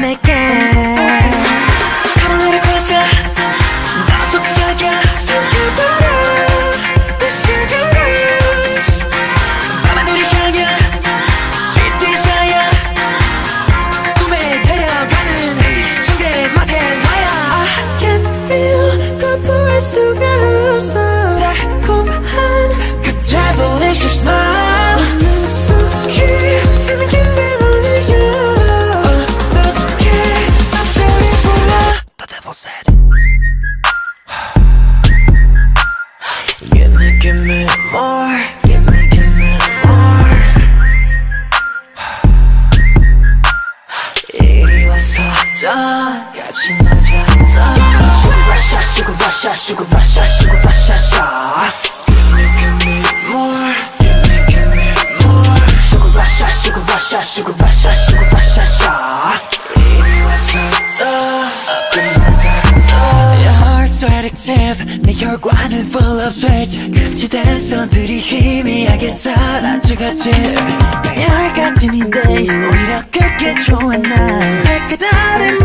내게 Come on little closer 나 속삭여 선들이 희미하게 사라져갔지 나열 같은 이 days 오히려 그게 좋아 난 살 그다른